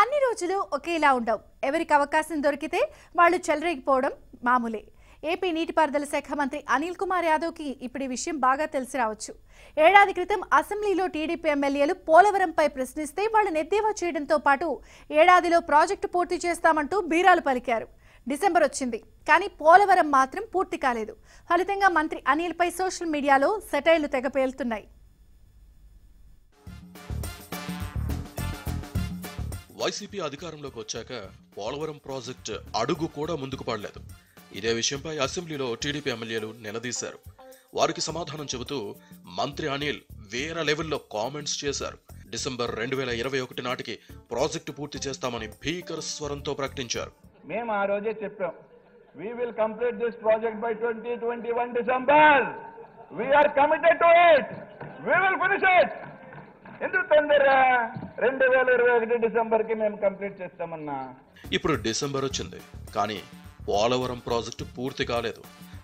అన్ని రోజులు ఒకేలా ఉండవు. ఎవరికి అవకాశం దొరికితే వాళ్ళు చెలరేగిపోవడం మామూలే. ఏపీ నీటిపారుదల శాఖ మంత్రి అనిల్ కుమార్ యాదవ్కి ఇప్పుడు ఈ విషయం బాగా తెలిసి రావచ్చు. ఏడాది క్రితం అసెంబ్లీలో టీడీపీ ఎమ్మెల్యేలు పోలవరంపై ప్రశ్నిస్తే వాళ్ళు నెద్దేవా చేయడంతో పాటు ఏడాదిలో ప్రాజెక్టు పూర్తి చేస్తామంటూ బీరాలు పలికారు. డిసెంబర్ వచ్చింది కానీ పోలవరం మాత్రం పూర్తి కాలేదు. ఫలితంగా మంత్రి అనిల్పై సోషల్ మీడియాలో సెటైర్లు తెగపేలుతున్నాయి. వైసీపీ అధికారంలోకి వచ్చాక పోలవరం ప్రాజెక్టు అడుగు కూడా ముందుకు పడలేదు. ఇదే విషయంపై అసెంబ్లీలో టీడీపీ ఎమ్మెల్యేలు నిలదీశారు. వారికి సమాధానం చెబుతూ మంత్రి అనిల్ వేరే లెవెల్లో కామెంట్స్ చేశారు. డిసెంబర్ 2021 నాటికి ప్రాజెక్టు పూర్తి చేస్తామని భీకర స్వరంతో ప్రకటించారు. మేము ఆ రోజే చెప్పాం, we will complete this project by 2021 December. We are committed to it. We will finish it. ఎందుకు తొందర? 2021 డిసెంబర్కి మేము కంప్లీట్ చేస్తామన్నా. ఇప్పుడు డిసెంబర్ వచ్చింది కానీ పోలవరం ప్రాజెక్టు పూర్తి కాలేదు.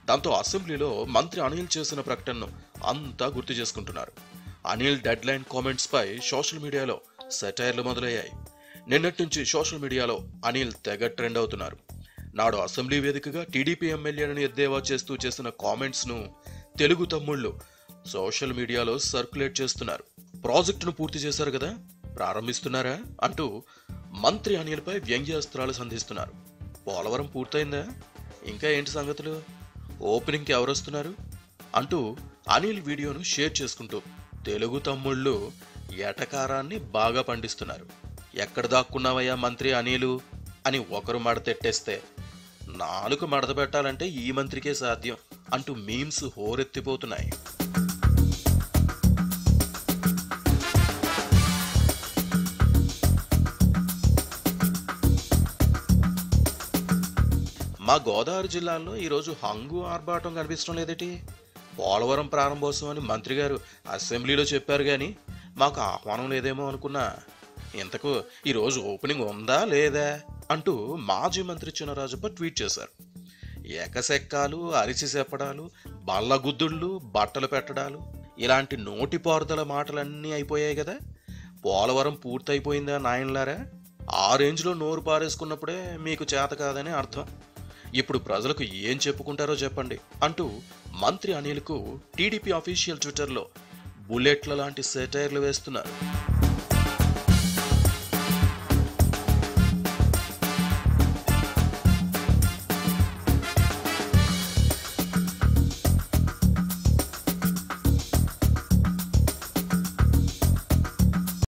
దాంతో అసెంబ్లీలో మంత్రి అనిల్ చేసిన ప్రకటనను అంతా గుర్తు చేసుకుంటున్నారు. అనిల్ డెడ్లైన్ కామెంట్స్పై సోషల్ మీడియాలో సెటైర్లు మొదలయ్యాయి. నిన్నటి నుంచి సోషల్ మీడియాలో అనిల్ తెగ ట్రెండ్ అవుతున్నారు. నాడు అసెంబ్లీ వేదికగా టీడీపీ ఎమ్మెల్యేలను ఎద్దేవా చేస్తూ చేసిన కామెంట్స్ను తెలుగు తమ్ముళ్ళు సోషల్ మీడియాలో సర్క్యులేట్ చేస్తున్నారు. ప్రాజెక్టును పూర్తి చేశారు కదా, ప్రారంభిస్తున్నారా అంటూ మంత్రి అనిల్పై వ్యంగ్యాస్త్రాలు సంధిస్తున్నారు. పోలవరం పూర్తయిందా? ఇంకా ఏంటి సంగతులు? ఓపెనింగ్కి ఎవరొస్తున్నారు అంటూ అనిల్ వీడియోను షేర్ చేసుకుంటూ తెలుగు తమ్ముళ్ళు ఎటకారాన్ని బాగా పండిస్తున్నారు. ఎక్కడ దాక్కున్నావయ్యా మంత్రి అనిలు అని ఒకరు మడతెట్టేస్తే, నాలుగు మడత పెట్టాలంటే ఈ మంత్రికే సాధ్యం అంటూ మీమ్స్ హోరెత్తిపోతున్నాయి. మా గోదావరి జిల్లాలో ఈరోజు హంగు ఆర్భాటం కనిపించడం లేదటి. పోలవరం ప్రారంభోత్సవాన్ని మంత్రి గారు అసెంబ్లీలో చెప్పారు కానీ మాకు ఆహ్వానం లేదేమో అనుకున్నా. ఇంతకు ఈరోజు ఓపెనింగ్ ఉందా లేదా అంటూ మాజీ మంత్రి చినరాజప్ప ట్వీట్ చేశారు. ఏకశెక్కాలు, అరిసి చెప్పడాలు, బల్లగుద్దుళ్ళు, బట్టలు పెట్టడాలు, ఇలాంటి నోటి పారుదల మాటలన్నీ అయిపోయాయి కదా. పోలవరం పూర్తయిపోయిందా నాయనలారా? ఆ రేంజ్లో నోరు పారేసుకున్నప్పుడే మీకు చేత కాదని అర్థం. ఇప్పుడు ప్రజలకు ఏం చెప్పుకుంటారో చెప్పండి అంటూ మంత్రి అనిల్కు టీడీపీ అఫీషియల్ ట్విట్టర్లో బుల్లెట్ల లాంటి సెటైర్లు వేస్తున్నారు.